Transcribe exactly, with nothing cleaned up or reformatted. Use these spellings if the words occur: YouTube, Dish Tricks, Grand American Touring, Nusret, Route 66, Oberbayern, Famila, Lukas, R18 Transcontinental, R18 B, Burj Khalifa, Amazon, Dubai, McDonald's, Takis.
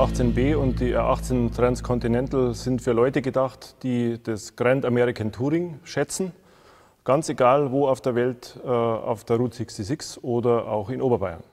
R achtzehn B und die R achtzehn Transcontinental sind für Leute gedacht, die das Grand American Touring schätzen. Ganz egal, wo auf der Welt, auf der Route sechsundsechzig oder auch in Oberbayern.